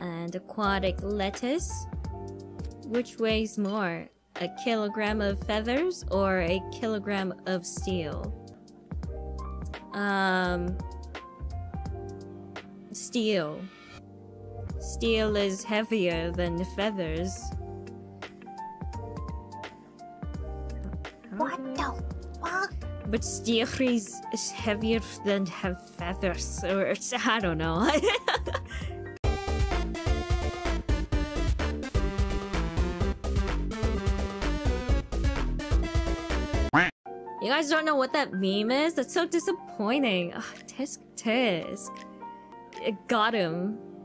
and aquatic lettuce. Which weighs more, a kilogram of feathers or a kilogram of steel? Steel. Steel is heavier than feathers. What the fuck? But steel is heavier than feathers, or I don't know. You guys don't know what that meme is? That's so disappointing. Ugh, tisk tisk. It got him.